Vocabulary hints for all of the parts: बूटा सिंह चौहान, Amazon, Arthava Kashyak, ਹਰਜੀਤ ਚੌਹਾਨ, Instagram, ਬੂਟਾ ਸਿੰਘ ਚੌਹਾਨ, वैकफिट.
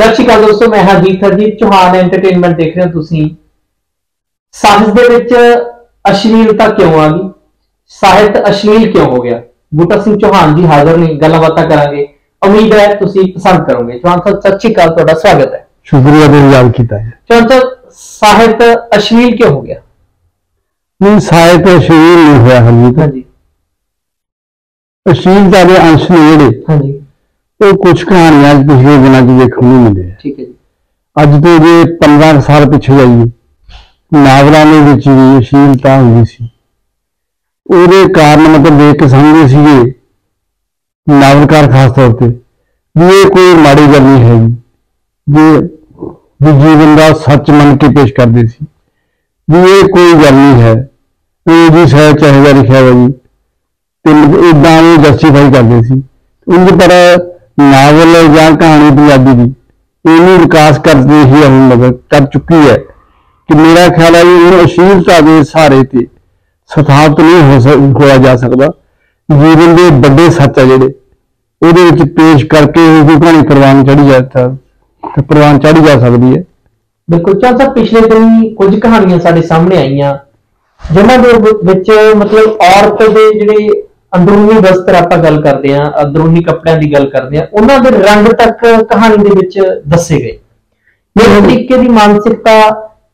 ਸਤਿ ਸ਼੍ਰੀ ਅਕਾਲ दोस्तों मैं ਹਰਜੀਤ चौहान एंटरटेनमेंट देख रहे हो। ਤੁਸੀਂ ਸਾਹਿਤ ਦੇ ਵਿੱਚ ਅਸ਼ਲੀਲਤਾ ਕਿਉਂ ਆ ਗਈ, ਸਾਹਿਤ ਅਸ਼ਲੀਲ ਕਿਉਂ ਹੋ ਗਿਆ? ਬੂਟਾ ਸਿੰਘ ਚੌਹਾਨ ਜੀ ਹਾਜ਼ਰ ਨੇ, ਗੱਲਾਂ ਬਾਤਾਂ ਕਰਾਂਗੇ। ਉਮੀਦ ਹੈ ਤੁਸੀਂ ਪਸੰਦ ਕਰੋਗੇ। ਚੌਹਾਨ ਸਾਹਿਬ ਸਤਿ ਸ਼੍ਰੀ ਅਕਾਲ, ਤੁਹਾਡਾ ਸਵਾਗਤ ਹੈ। ਸ਼ੁਕਰੀਆ ਤੁਸੀਂ ਯਾਦ ਕੀਤਾ ਹੈ। ਚੌਹਾਨ ਸਾਹਿਬ ਸਾਹਿਤ ਅਸ਼ਲੀਲ ਕਿਉਂ ਹੋ ਗਿਆ? ਨਹੀਂ, ਸਾਹਿਤ ਅਸ਼ਲੀਲ ਨਹੀਂ ਹੋਇਆ ਹਰਜੀਤ। ਹਾਂਜੀ, ਅਸ਼ਲੀਲਤਾ ਦੇ ਅੰਸ਼ ਨੇ ਜਿਹੜੇ, ਹਾਂਜੀ, तो कुछ कहानियां पिछले दिनों की देखने मिले। ठीक है, अज तो जो 15 साल पिछले जाइए, नावलों में अश्लीलता होंगी सी। उसके कारण मतलब देख के समझे सी नावलकार खास तौर पर भी ये कोई माड़ी गल नहीं है जो जीवन का सच मन के पेश करते सी, भी ये कोई गल नहीं है, ये जी शायद चाहेगा लिखा है जी, तो इदा जस्टिफाई करते सी। उनके पर नावल या कहानी पंजाबी की इन विकास करते ही मदद कर चुकी है कि मेरा ख्याल है कि अश्लीलता के सहारे से स्थापित नहीं होया जा सकता। जीवन के बड़े सच है जोड़े वो पेश करके उसकी कहानी परवान चढ़ी जाता, परवान चढ़ी जा सकती है। बिल्कुल। चल साहब पिछले दिन कुछ कहानियां साढ़े सामने आईया जिन्होंने मतलब औरत के जोड़े अंदरूनी वस्त्र आप गल करते हैं, अंदरूनी कपड़िया की गल करते हैं, उन्होंने रंग तक कहानी के दसे गए। मेरे तरीके की मानसिकता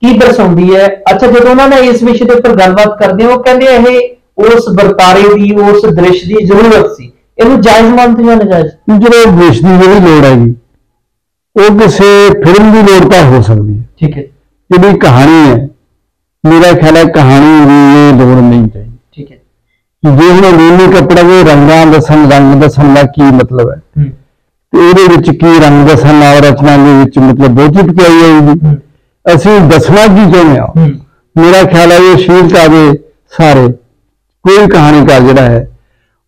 की दर्शाती है। अच्छा, जो उन्होंने इस विषय के उपर गलबात करते हैं, वो कहते हैं यह उस बरतारे की, उस दृश्य की जरूरत सी। इहनूं जायज़ मानते या नाजायज़? जो दृश्य की जिहड़ी लोड़ है वो किसी फिल्म की लोड़ तो हो सकती है। ठीक है, जिहड़ी कहानी है मेरा ख्याल है कहानी की लोड़ नहीं चाहिए। जो अंदरूनी कपड़ा के रंग दसन का की मतलब है, तो की रंग दसन और रचना के मतलब बहुत ही पकड़ाई जाएगी। असं दसना की चाहते हैं, मेरा ख्याल है ये शीलता के सारे कोई कहानीकार जोड़ा है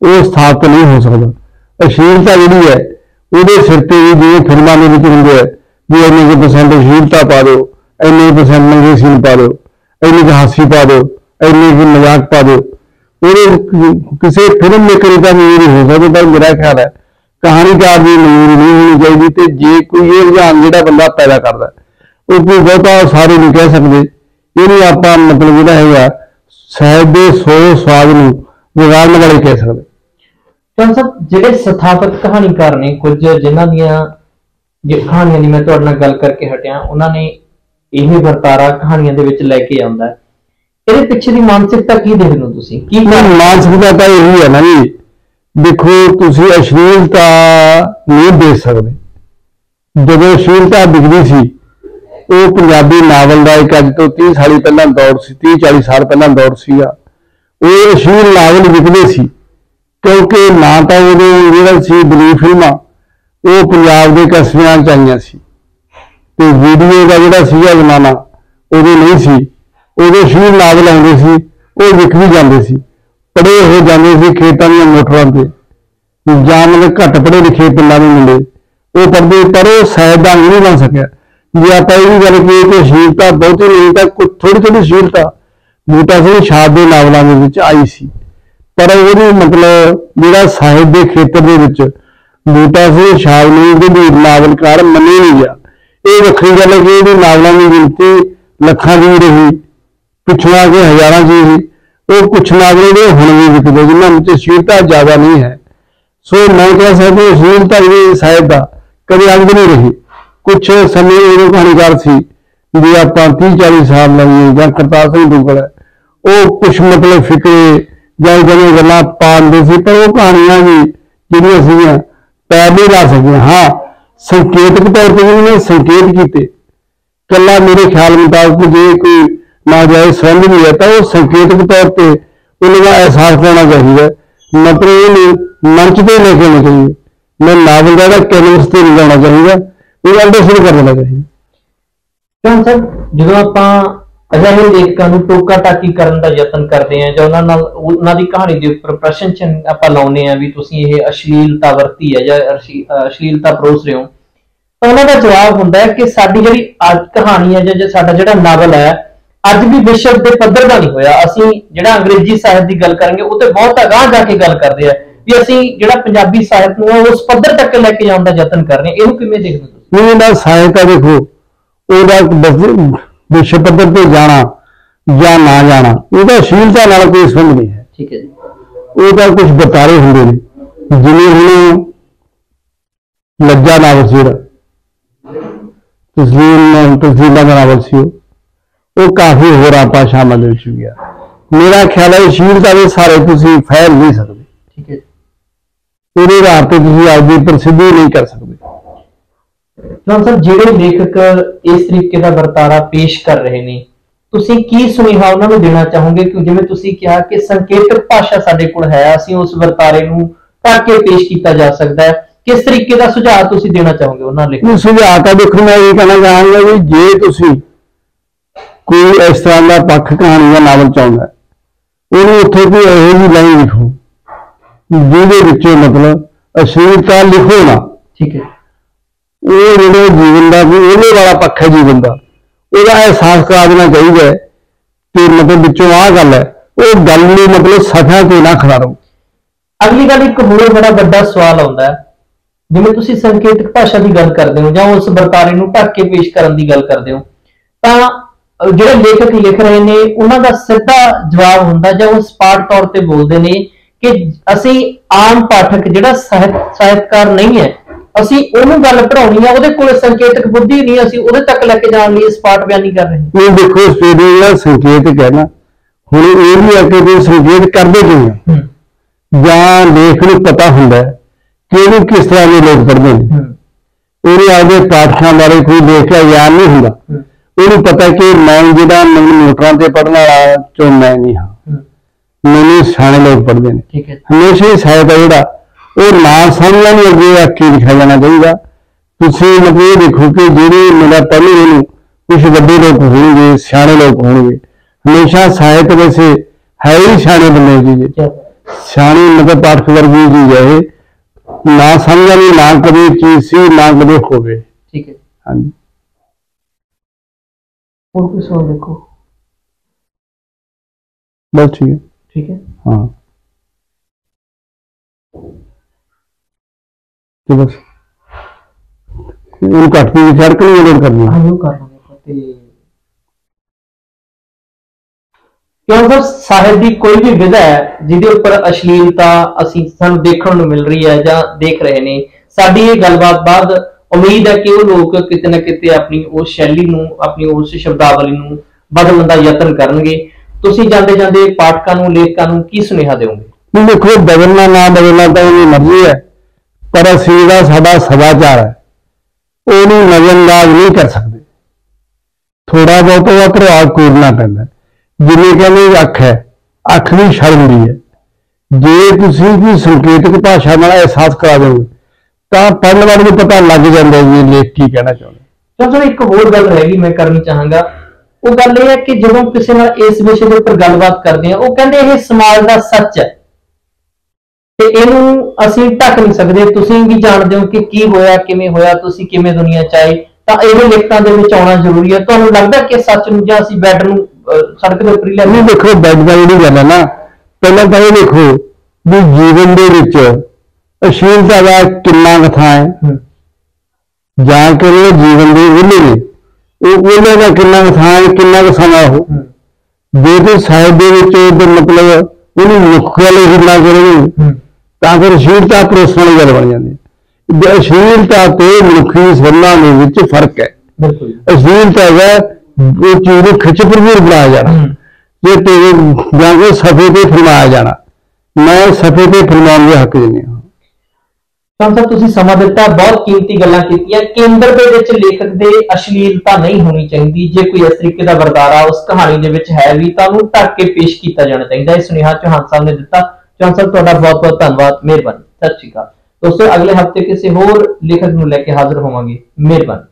वो स्थापित नहीं हो सकता। अश्लीलता जी है वो सिर पर भी जो फिल्मों में होंगे भी इन्ने % अश्लीलता पा दो, इन्ने % नंगे सीन पा दो, इन्नी की हासी पा दो, इन्नी की मजाक पा दो। किसी फिल्म मेकर का मंजूरी हो सकता, पर मेरा ख्याल है कहानीकार की मंजूरी नहीं होनी चाहिए। तो जे कोई ये रुझान जो बंदा पैदा करता है उसको बहुता सारे नहीं कह सकते। ये आप मतलब जो है साहिब के सोच स्वाद में विगाड़न वाले कह सकते। तो साहब जो स्थापित कहानीकार ने कुछ जिन्हों कहानियां की मैं तुहाडे नाल गल करके हटिया, उन्होंने यही वर्तारा कहानियां के लैके आंदा है। पिछे की मानसिकता की देखते हो? मानसिकता तो यही है ना जी, देखो तुम अश्लीलता नहीं देख सकते। जब अश्लीलता बिगड़ी सी वो पंजाबी नावल का एक अज तो 30 साल पहला दौर सी, 30-40 साल पहला दौर सीगा। वो अश्लील नावल बिकदे सी क्योंकि ना तो वो जो बलीफ फिल्मां वो पंजाब के कस्बे चाहिए सी, तो वीडियो का जोड़ा सीगा जमाना उदों नहीं सी। उदो अश्लील नावल आते सी, वो विक भी जाते सी, पढ़े हो जाते सी खेतों में मोटरों पर, या मतलब घट पढ़े लिखे पिंडा में मिले वो पढ़ते, पर वो सायदान नहीं बन सकिया। जो आप गल की अश्लीलता बहुती नहीं तो कुछ थोड़ी अश्लीलता बूटा सिंह शाद के नावलों में आई सी, पर वो मतलब जोड़ा साहिब के खेतर के बूटा सिंह शाद ने गंभीर नावलकार मने नहीं गया। ये वक्री गल है कि वो नावलों की गिनती लखों की रही, पिछड़ा के हजारों जी वो कुछ नागरिक हूँ भी विकते जिन्होंने अश्लीलता ज्यादा नहीं है। सो मैं कह सकता अश्लीलता जी साहिब का कभी अंग नहीं रही। कुछ समय वो कहानीकार सी जो आप 30-40 साल लाइए, या करतार सिंह दुग्गल है वो कुछ मतलब फिक्रे या गल्लां पाते सी, पर वो कहानियां भी जोड़ियां सीगियां पैर नहीं ला सकियां। हाँ, संकेतक तौर पर उन्होंने संकेत किए, कला मेरे ख्याल मुताबिक जो कोई नाजायज संबंध भी है तो वो संकेतक तौर पर उन्होंने एहसास करना चाहिए, मतलब मंच पर लेके आना चाहिए, मैं नावल का कैनवस पर ले जाना चाहिए, वो अंडरस्टैंड कर देना चाहिए। क्यों सर जो आप अजहे लेखकों को टोका टाकी करने का यत्न करते हैं, जो उन्होंने कहानी के उपर प्रशंसन आप लाने हैं भी तुम ये अश्लीलता वरती है या अश्लीलता परोस रहे हो, तो उन्होंने जवाब होंगे कि साड़ी जी कहानी है या साडा जो नावल है अज भी विश्व के पद्धर का नहीं होया। असीं जिहड़ा अंग्रेजी साहित्य की गल करेंगे वो तो बहुत अगाह जाके गल करते हैं, भी असीं जिहड़ा पंजाबी साहित्य उस पद्धर तक लैके जाने का यत्न कर रहे हैं। इहनूं किवें देखदे हो? नहीं सहायता देखो विश्व पद्धर पर जाना या ना जाना यह शीलता नाल कोई संबंध नहीं है। ठीक है जी। वह कुछ बतारे होंगे ने जिन्हें हमने लज्जा नावल से तस्लीम का नावल से वो काफ़ी हो रहा भाषा में गया। मेरा ख्याल है शीलता भी सारे तुम फैल नहीं सकते। ठीक है पूरे आधार पर आपकी प्रसिद्धि नहीं कर सकते। सर जिहड़े लेखक इस तरीके का वर्तारा पेश कर रहे ने तुसीं की सुनेहा उन्हां नूं देना चाहोगे कि जिवें तुसीं कहा कि संकेतक भाषा साडे कोल है असीं उस वर्तारे नूं करके पेश किया जा सकता है किस तरीके का सुझाव तुसीं देना चाहोगे उन्हां लेखक? सुझाव तो देखो मैं ये कहना चाहांगा कि जे तुसीं कोई इस तरह का पक्ष कहानी का नावल चाहुंदा उहनूं उत्थे कोई इहो जी लाइन लिखो जिहदे विच मतलब अश्लीलता लिखो ना। ठीक है जो जीवन का ओले वाला पक्ष है जीवन का वह एहसास करा देना चाहिए कि मतलब विचों आह गल है वो गल नहीं मतलब सफा कोई ना खिलारो। अगली गल एक होर बड़ा वड्डा सवाल आता है जिवें तुसीं संकेतक भाषा की गल करते हो जां उस वर्तारे नूं ढक के पेश करन दी गल करते हो तां जिहड़े लेखक लिख रहे ने उन्हां दा सीधा जवाब हुंदा जां उस सपाट तौर ते बोलदे ने कि असीं आम पाठक जिहड़ा साहित्यकार नहीं है असी ओनू गल पढ़ाउणी है उहदे कोल संकेतक बुद्धि नहीं असी उहदे तक लेके जाण लई सपाट बयानी कर रहे हैं। नहीं देखो स्टेडियम संकेतक है ना हुण इह वी आके जो संकेत करदे जिवें जां लेख नूं पता हुंदा कि इहनूं किस तर੍ਹਾਂ ਦੇ ਲੋਕ ਪੜ੍ਹਦੇ ਨੇ ਉਹਦੇ ਆਪਦੇ ਪਾਠਕਾਂ ਬਾਰੇ ਕੋਈ ਦੇਖਿਆ ਯਾਦ ਨਹੀਂ ਹੁੰਦਾ ਉਹਨੂੰ ਪਤਾ ਕਿ ਮੈਂ ਜਿਹੜਾ ਮੈਨੂੰ ਮੋਟਰਾਂ ਤੇ ਪੜ੍ਹਨ ਵਾਲਾ ਚੋਂ ਮੈਂ ਨਹੀਂ ਹਾਂ ਮੈਨੂੰ ਸਿਆਣੇ ਲੋਕ ਪੜ੍ਹਦੇ ਨੇ। ਠੀਕ ਹੈ ਹਮੇਸ਼ਾ ਹੀ ਸਾਹਿਤ ਹੈ ਜਿਹੜਾ और ना समझना नहीं अगे आके लिखा जाना चाहिए। तुम मतलब ये देखो कि जो मेरा पढ़े ने कुछ वड्डे लोग होंगे सियाणे लोग होंगे हमेशा साहित्य वैसे है ही सियाणे बंदे जी सियाणे मतलब पाठक वर्ग की चीज है ना समझना नहीं ना कभी चीज सी ना कभी हो गए। ठीक है हाँ जी और कुछ और देखो बस ठीक है। ठीक है हाँ तो बस उन काटने की विचार करनी है करनी है क्यों सर साहित्य की कोई भी विधा है जिदे उपर अश्लीलता असी सानू देखण नूं मिल रही है जां देख रहे ने साडी ये गलबात बाद उम्मीद है कि वो लोग किते ना किते अपनी उस शैली नूं अपनी उस शब्दावली नूं बदलण दा यतन करनगे। तुसीं जांदे जांदे पाठकां नूं लेखकां नूं की सुनेहा देवोगे? देखो बदलना ना बदलना तां इहदी मर्जी है पर असीं जिहड़ा साडा सदाचार है उहनूं नज़रअंदाज नहीं कर सकते थोड़ा बहुत प्रभाव कूरना पैंदा जिवें कहंदे अख है अख भी छल हुंदी है जे तुसीं भी संकेतक भाषा नाल अहसास करा दोगे तां पढ़ने वाले नूं पता लग जांदा है कि लेख की कहना चाहुंदे। चलो सर एक होर गल हैगी मैं करनी चाहांगा वो गल यह है कि जदों किसी नाल इस विषय दे उत्ते गलबात करदे आ वो कहंदे इह समाज दा सच है ਤੇ ਇਹਨੂੰ ਅਸੀਂ ਢੱਕ नहीं सकते ਤੁਸੀਂ ਵੀ ਜਾਣਦੇ ਹੋ ਕਿ ਕੀ ਹੋਇਆ ਕਿਵੇਂ ਹੋਇਆ ਤੁਸੀਂ ਕਿਵੇਂ ਦੁਨੀਆ ਚਾਹੀ ਤਾਂ ਇਹ ਲਿਖਤਾਂ ਦੇ ਵਿੱਚ ਆਉਣਾ ਜ਼ਰੂਰੀ ਹੈ। ਤੁਹਾਨੂੰ ਲੱਗਦਾ ਕਿ ਸੱਚ ਨੂੰ ਜਾਂ ਅਸੀਂ ਬੈਡ ਨੂੰ ਸੜਕ ਦੇ ਉੱਪਰ ਹੀ ਲੈਣੀ ਦੇਖੋ ਬੈਡ ਦਾ ਜਿਹੜੀ ਗੱਲ ਹੈ ਨਾ ਪਹਿਲਾਂ ਤਾਂ ਇਹ ਦੇਖੋ ਵੀ ਜੀਵਨ ਦੇ ਵਿੱਚ ਅਸ਼ੀਲਤਾ ਦਾ ਕਿੰਨਾ ਕਥਾ ਹੈ ਜਾਂ ਕਿ ਜੀਵਨ ਦੇ ਉਹਲੇ ਨੇ ਉਹ ਉਹਲੇ ਦਾ ਕਿੰਨਾ ਕਥਾ ਹੈ ਕਿੰਨਾ ਕੁ ਸਮਾਂ ਉਹ ਜੇ ਤੇ ਸਾਹਿਤ ਦੇ ਵਿੱਚ ਉਹਦੇ ਮਤਲਬ ਉਹਨੂੰ ਮੁੱਖ ਗੱਲ ਇਹ ਨਾ ਕਰੇਗੀ ਤਾਂ ਫਿਰ ਅਸ਼ੀਲਤਾ ਪਰੋਸਣ ਵਾਲੀ ਗੱਲ ਬਣ ਜਾਂਦੀ ਹੈ। ਅਸ਼ੀਲਤਾ ਤੇ ਮਨੁੱਖੀ ਸੰਬੰਧਾਂ ਦੇ ਵਿੱਚ ਫਰਕ ਹੈ। ਅਸ਼ੀਲਤਾ ਹੈ ਉਹ ਚੀਜ਼ ਨੂੰ ਖਿੱਚ ਭਰਪੂਰ ਬਣਾਇਆ ਜਾਣਾ ਜੇ ਤੇਰੇ ਜਾਂ ਕੋਈ ਸਫੇ ਤੇ ਫਰਮਾਇਆ ਜਾਣਾ ਮੈਂ ਸਫੇ ਤੇ ਫਰਮਾਉਣ ਦੇ ਹੱਕ ਨਹੀਂ ਹਾਂ। ਸੰਤ ਸਾਹਿਬ ਤੁਸੀਂ ਸਮਾਂ ਦਿੱਤਾ ਬਹੁਤ ਕੀਮਤੀ ਗੱਲਾਂ ਕੀਤੀਆਂ ਕੇਂਦਰ ਦੇ ਵਿੱਚ ਲੇਖਕ ਦੇ ਅਸ਼ਲੀਲਤਾ ਨਹੀਂ ਹੋਣੀ ਚਾਹੀਦੀ ਜੇ ਕੋਈ ਇਸ ਤਰੀਕੇ ਦਾ ਵਰਤਾਰਾ ਉਸ ਕਹਾਣੀ ਦੇ ਵਿੱਚ ਹੈ ਵੀ ਤਾਂ ਉਹਨੂੰ ਢੱਕ ਕੇ ਪੇਸ਼ ਕੀਤਾ ਜਾਣਾ ਚਾਹੀਦਾ ਇਹ ਸੁਨੇਹਾ ਚੌਹਾਨ ਸਾਹਿਬ ਨੇ ਦਿੱਤਾ। ਚੌਹਾਨ ਸਾਹਿਬ ਤੁਹਾਡਾ ਬਹੁਤ ਬਹੁਤ ਧੰਨਵਾਦ ਮਿਹਰਬਾਨੀ। ਸਤਿ ਸ਼੍ਰੀ ਅਕਾਲ दोस्तों अगले हफ्ते किसी होर लेखक को लेकर हाजिर होवांगे। मेहरबानी।